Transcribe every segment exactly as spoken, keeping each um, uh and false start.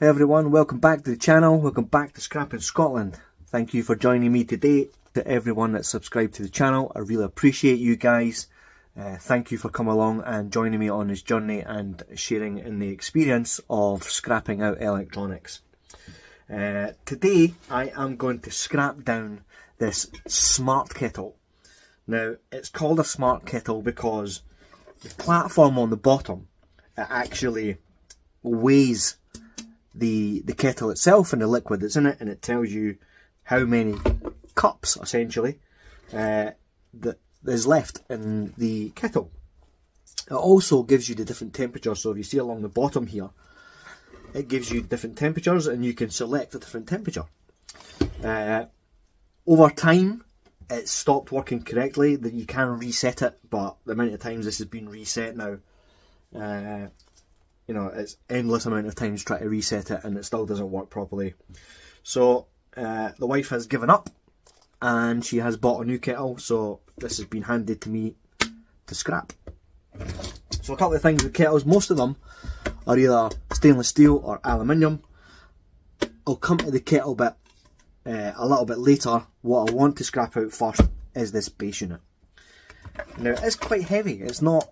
Hey everyone, welcome back to the channel, welcome back to Scrapping Scotland. Thank you for joining me today. To everyone that's subscribed to the channel, I really appreciate you guys. Uh, thank you for coming along and joining me on this journey and sharing in the experience of scrapping out electronics. Uh, today I am going to scrap down this smart kettle. Now it's called a smart kettle because the platform on the bottom, it actually weighs the the kettle itself and the liquid that's in it, and it tells you how many cups essentially uh, that is left in the kettle. It also gives you the different temperatures, so if you see along the bottom here, it gives you different temperatures and you can select a different temperature. Uh, over time it stopped working correctly, that you can reset it, but the amount of times this has been reset now, uh, you know, it's endless amount of times trying to reset it and it still doesn't work properly. So uh, the wife has given up and she has bought a new kettle, so this has been handed to me to scrap. So a couple of things with kettles, most of them are either stainless steel or aluminium. I'll come to the kettle bit uh, a little bit later. What I want to scrap out first is this base unit. Now it's quite heavy, it's not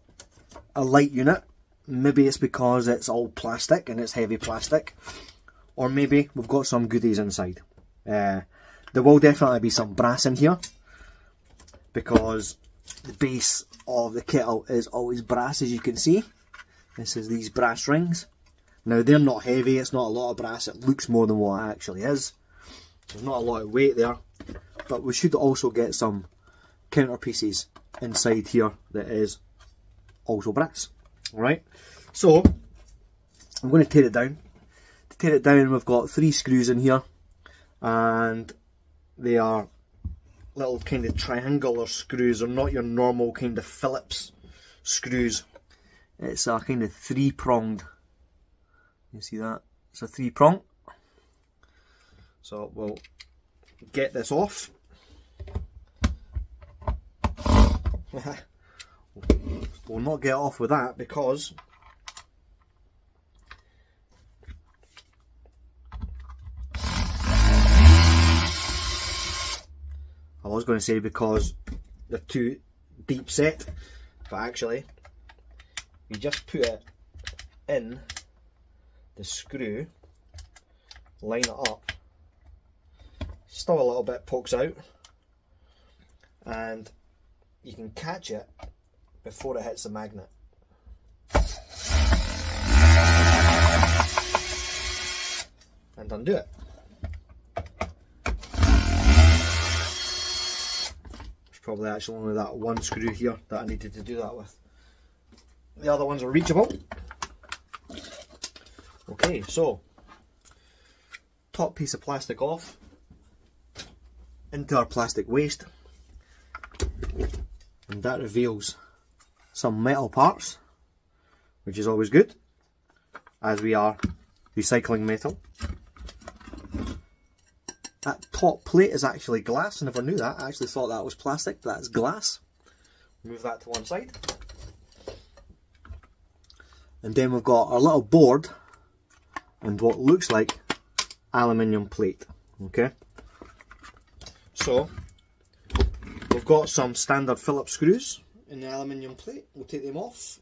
a light unit. Maybe it's because it's all plastic and it's heavy plastic, or maybe we've got some goodies inside. Uh, there will definitely be some brass in here because the base of the kettle is always brass, as you can see. This is these brass rings. Now they're not heavy, it's not a lot of brass, it looks more than what it actually is. There's not a lot of weight there, but we should also get some counter pieces inside here that is also brass. Alright, so I'm going to tear it down. To tear it down, we've got three screws in here, and they are little kind of triangular screws. They're not your normal kind of Phillips screws. It's a kind of three pronged. You see that? It's a three prong. So we'll get this off. We'll not get off with that because I was going to say because they're too deep set, but actually you just put it in the screw, line it up, still a little bit pokes out, and you can catch it before it hits the magnet. And undo it. There's probably actually only that one screw here that I needed to do that with. The other ones are reachable. Okay, so top piece of plastic off, into our plastic waste, and that reveals some metal parts, which is always good, as we are recycling metal. That top plate is actually glass. I never knew that. I actually thought that was plastic, but that's glass. Move that to one side. And then we've got our little board and what looks like aluminium plate. Okay. So we've got some standard Phillips screws in the aluminium plate. We'll take them off.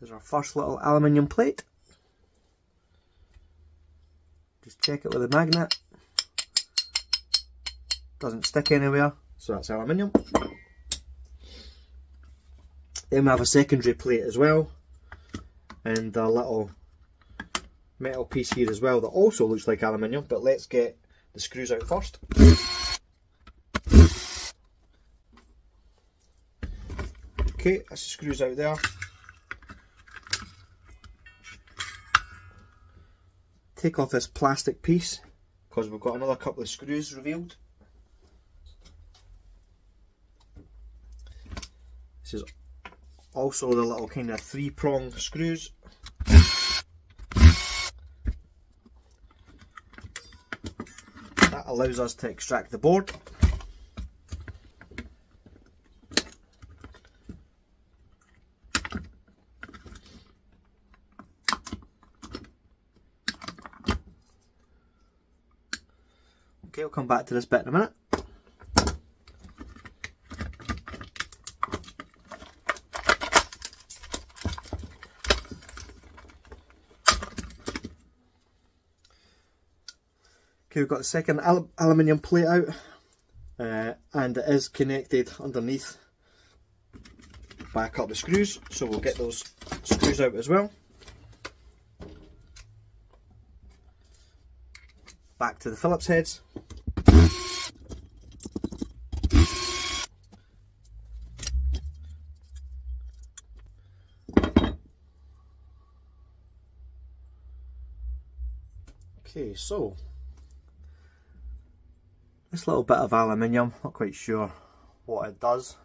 There's our first little aluminium plate. Just check it with a magnet. Doesn't stick anywhere, so that's aluminium. Then we have a secondary plate as well, and a little metal piece here as well that also looks like aluminium, but let's get the screws out first. Okay, that's the screws out there. Take off this plastic piece because we've got another couple of screws revealed. This is also the little kind of three prong screws. That allows us to extract the board. Okay, we'll come back to this bit in a minute. Okay, we've got the second al aluminium plate out, uh, and it is connected underneath by a couple of screws, so we'll get those screws out as well. Back to the Phillips heads. Okay, so this little bit of aluminium, not quite sure what it does,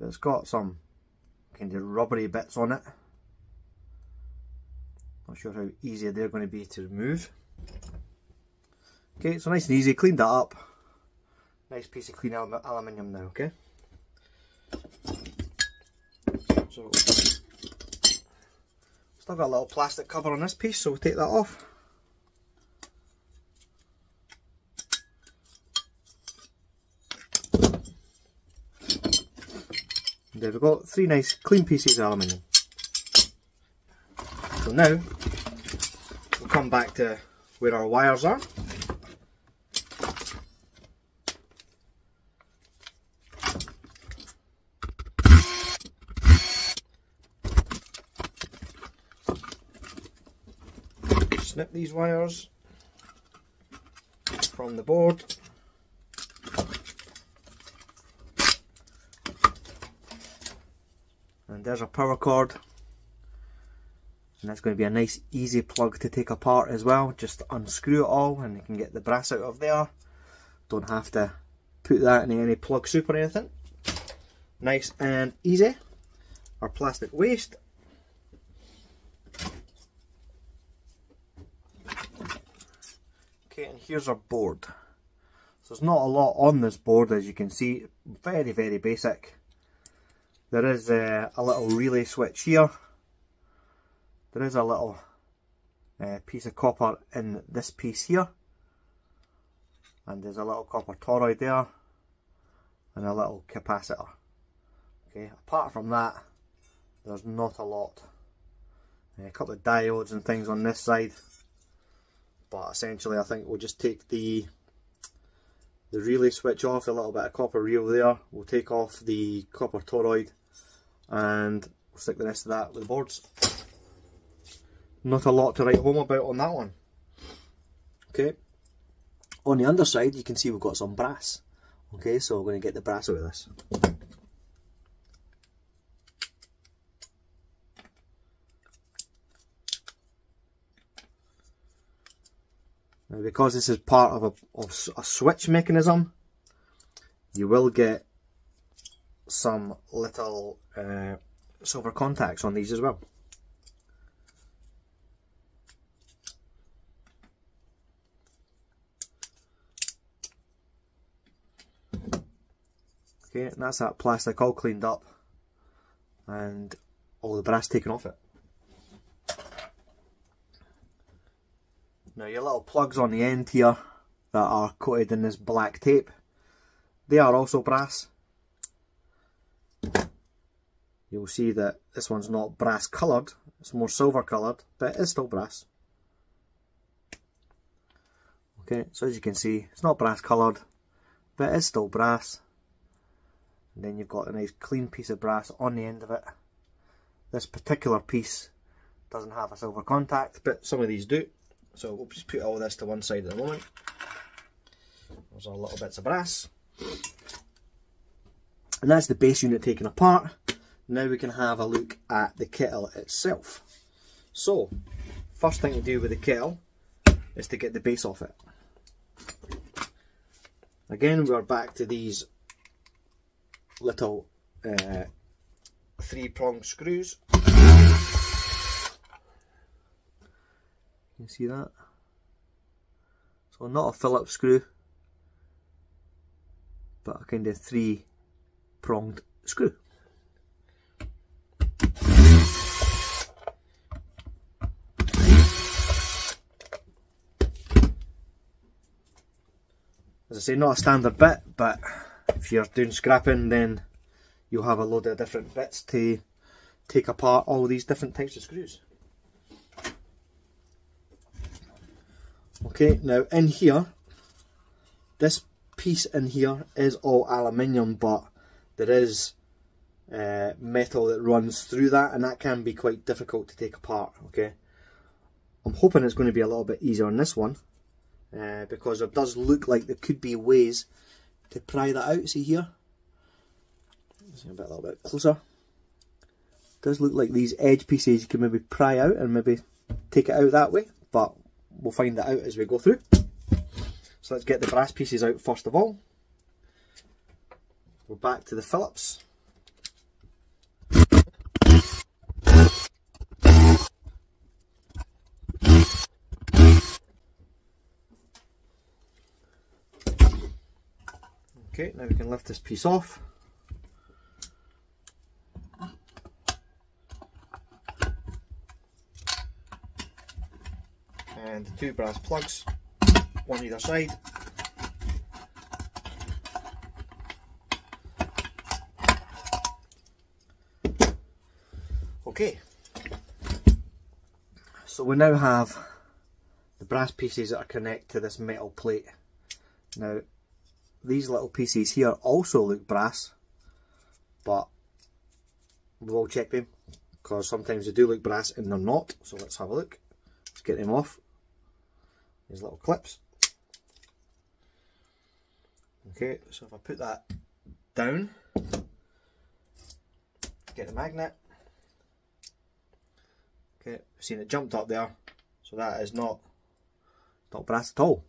but it's got some kind of rubbery bits on it. Not sure how easy they're going to be to remove. Okay, so nice and easy, cleaned that up. Nice piece of clean alum aluminium now, okay? So, still got a little plastic cover on this piece, so we'll take that off. There we go, three nice clean pieces of aluminium. So now, we'll come back to where our wires are. Snip these wires from the board. And there's our power cord, and that's going to be a nice easy plug to take apart as well. Just unscrew it all and you can get the brass out of there. Don't have to put that in any plug soup or anything. Nice and easy. Our plastic waste. Okay, and here's our board. So there's not a lot on this board, as you can see. Very, very basic. There is uh, a little relay switch here. There is a little uh, piece of copper in this piece here. And there's a little copper toroid there. And a little capacitor. Okay, apart from that, there's not a lot. Uh, a couple of diodes and things on this side. But essentially I think we'll just take the the relay switch off, a little bit of copper reel there. We'll take off the copper toroid and we'll stick the rest of that with the boards. Not a lot to write home about on that one. Okay, on the underside you can see we've got some brass. Okay, so we're going to get the brass out of this. Now, because this is part of a, of a switch mechanism, you will get some little uh, silver contacts on these as well. Okay, and that's that plastic all cleaned up and all the brass taken off it. Now your little plugs on the end here that are coated in this black tape, they are also brass. You'll see that this one's not brass coloured, it's more silver coloured, but it is still brass. Okay, so as you can see, it's not brass coloured, but it is still brass. And then you've got a nice clean piece of brass on the end of it. This particular piece doesn't have a silver contact, but some of these do. So we'll just put all this to one side at the moment. There's our little bits of brass. And that's the base unit taken apart. Now we can have a look at the kettle itself. So, first thing to do with the kettle is to get the base off it. Again, we're back to these little uh, three-pronged screws. You see that? So not a Phillips screw, but a kind of three pronged screw. As I say, not a standard bit, but if you're doing scrapping, then you'll have a load of different bits to take apart all these different types of screws. Okay, now in here, this piece in here is all aluminium, but there is uh, metal that runs through that, and that can be quite difficult to take apart. Okay, I'm hoping it's going to be a little bit easier on this one, uh, because it does look like there could be ways to pry that out. See here, see a, bit, a little bit closer. It does look like these edge pieces you can maybe pry out and maybe take it out that way, but we'll find that out as we go through. So let's get the brass pieces out first of all. We're back to the Phillips. Okay, now we can lift this piece off. And the two brass plugs, one either side. Okay, so we now have the brass pieces that are connected to this metal plate. Now these little pieces here also look brass, but we will check them, because sometimes they do look brass and they're not. So let's have a look. Let's get them off. These little clips. Okay, so if I put that down, get the magnet. Okay, we've seen it jumped up there, so that is not not brass at all.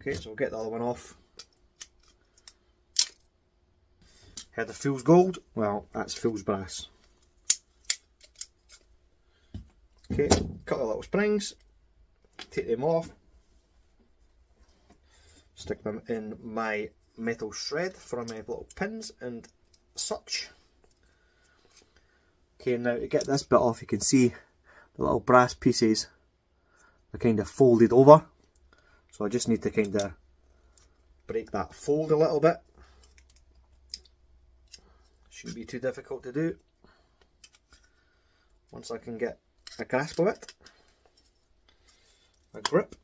Okay, so we'll get the other one off. Heard of fool's gold? Well, that's fool's brass. Okay, cut the little springs, take them off, stick them in my metal shred for my little pins and such. Okay, now to get this bit off, you can see the little brass pieces are kind of folded over, so I just need to kind of break that fold a little bit. Shouldn't be too difficult to do once I can get a grasp of it, a grip.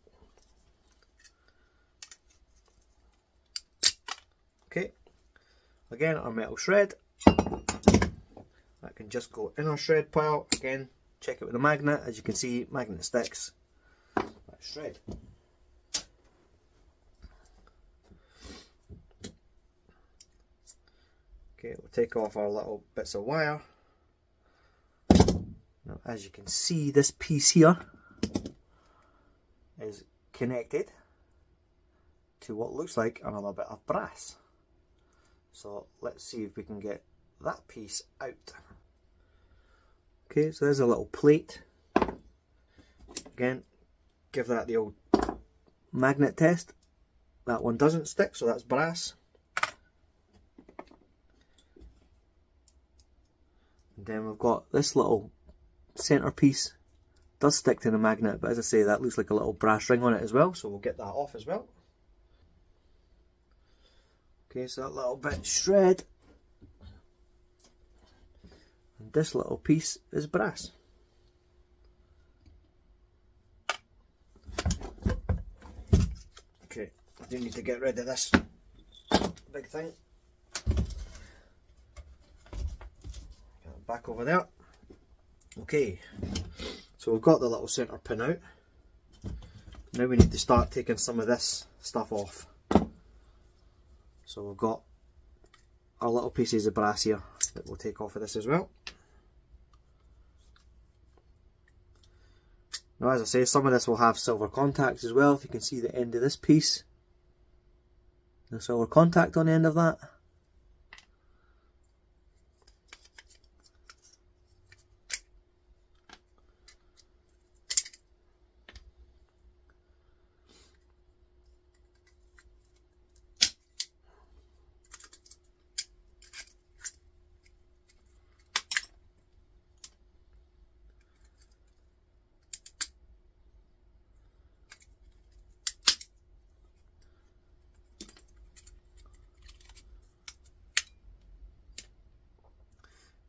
Okay, again our metal shred, that can just go in our shred pile. Again, check it with a magnet. As you can see, magnet sticks that shred. Okay, we'll take off our little bits of wire. Now, as you can see, this piece here is connected to what looks like another bit of brass. So let's see if we can get that piece out. Okay, so there's a little plate. Again, give that the old magnet test. That one doesn't stick, so that's brass. And then we've got this little centerpiece, does stick to the magnet, but as I say, that looks like a little brass ring on it as well, so we'll get that off as well. Okay, so that little bit shred, and this little piece is brass. Okay, I do need to get rid of this big thing. Get it back over there. Okay, so we've got the little centre pin out. Now we need to start taking some of this stuff off. So we've got our little pieces of brass here that we'll take off of this as well. Now, as I say, some of this will have silver contacts as well. If you can see the end of this piece, the silver contact on the end of that.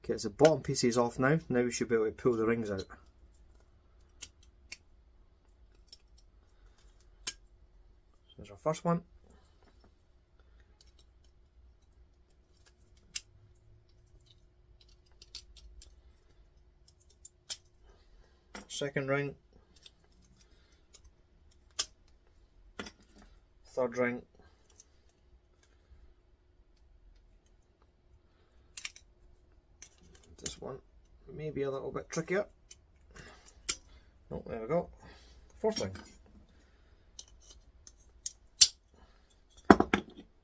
Gets the bottom pieces off now. Now we should be able to pull the rings out. So there's our first one. Second ring. Third ring. This one may be a little bit trickier. Oh, there we go. Fourth ring.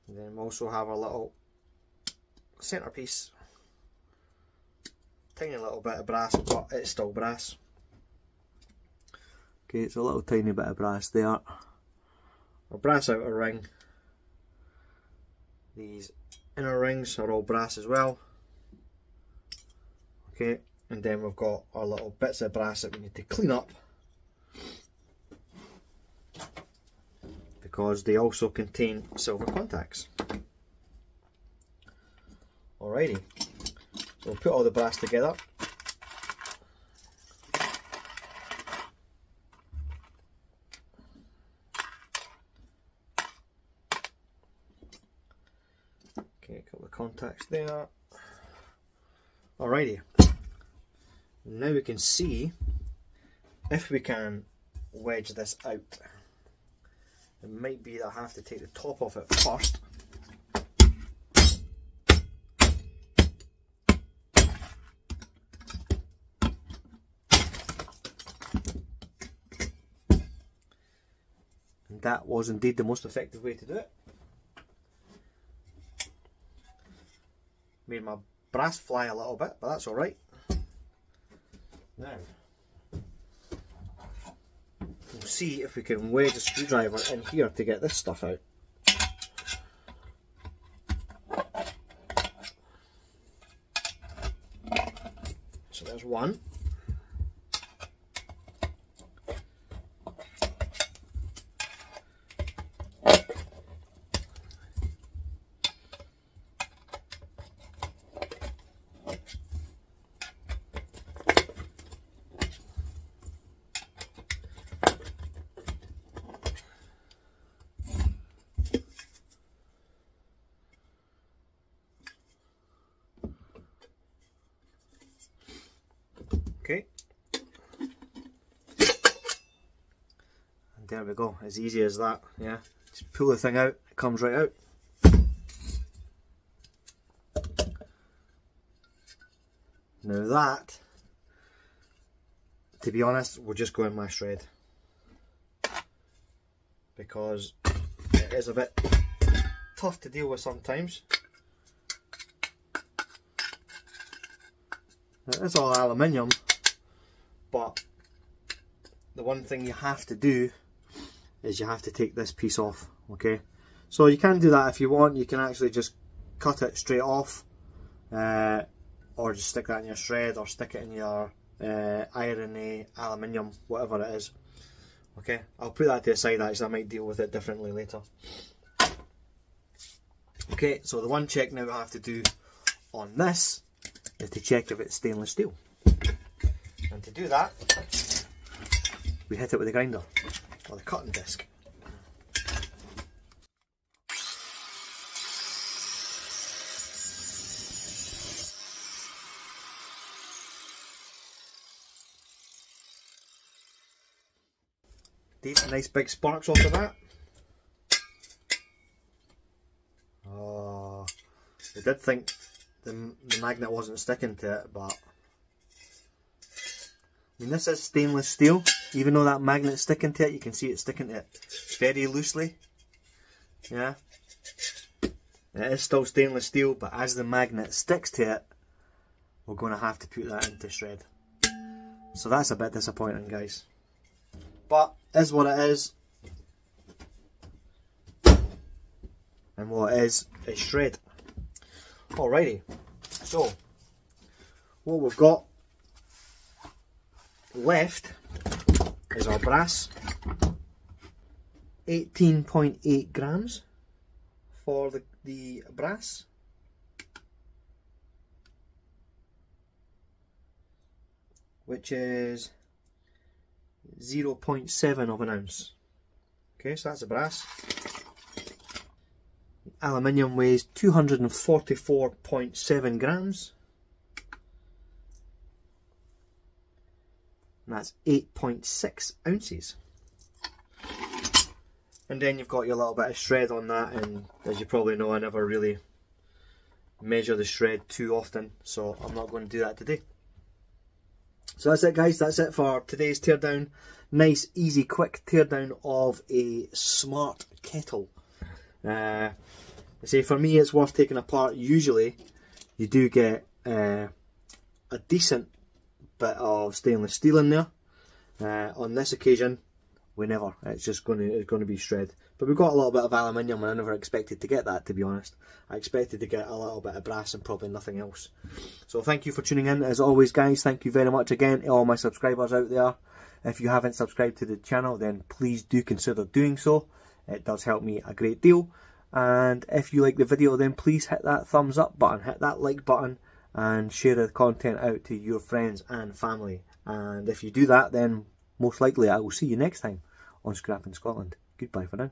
And then we also have our little centerpiece. Tiny little bit of brass, but it's still brass. Okay, it's a little tiny bit of brass there. Our brass outer ring. These inner rings are all brass as well. Okay, and then we've got our little bits of brass that we need to clean up, because they also contain silver contacts. Alrighty, so we'll put all the brass together. Okay, a couple of contacts there. Alrighty. Now we can see if we can wedge this out. It might be that I have to take the top off it first. And that was indeed the most effective way to do it. Made my brass fly a little bit, but that's alright. Now, we'll see if we can wedge a screwdriver in here to get this stuff out. So there's one. Okay, and there we go, as easy as that, yeah, just pull the thing out, it comes right out. Now that, to be honest, will just go in my shred, because it is a bit tough to deal with sometimes. Now, it's all aluminium. But the one thing you have to do is you have to take this piece off, okay? So you can do that if you want. You can actually just cut it straight off, uh, or just stick that in your shred, or stick it in your uh, iron, aluminium, whatever it is. Okay, I'll put that to the side actually, I might deal with it differently later. Okay, so the one check now we have to do on this is to check if it's stainless steel. And to do that, we hit it with a grinder, or the cutting disc. These nice big sparks off of that. Oh, I did think the, the magnet wasn't sticking to it, but I mean, this is stainless steel. Even though that magnet's sticking to it, you can see it's sticking to it very loosely. Yeah, it is still stainless steel, but as the magnet sticks to it, we're going to have to put that into shred. So that's a bit disappointing, guys. But it is what it is. And what it is, is shred. Alrighty, so what we've got left is our brass, eighteen point eight grams for the, the brass, which is zero point seven of an ounce. Okay, so that's the brass. Aluminium weighs two hundred forty-four point seven grams. And that's eight point six ounces. And then you've got your little bit of shred on that, and as you probably know, I never really measure the shred too often, so I'm not going to do that today. So that's it, guys. That's it for today's teardown. Nice, easy, quick teardown of a smart kettle. Uh, I say, for me, it's worth taking apart. Usually you do get uh, a decent bit of stainless steel in there. Uh, on this occasion, we never. It's just going to, it's going to be shred. But we've got a little bit of aluminium, and I never expected to get that, to be honest. I expected to get a little bit of brass and probably nothing else. So thank you for tuning in. As always, guys, thank you very much again to all my subscribers out there. If you haven't subscribed to the channel, then please do consider doing so. It does help me a great deal. And if you like the video, then please hit that thumbs up button, hit that like button, and share the content out to your friends and family. And if you do that, then most likely I will see you next time on Scrapping Scotland. Goodbye for now.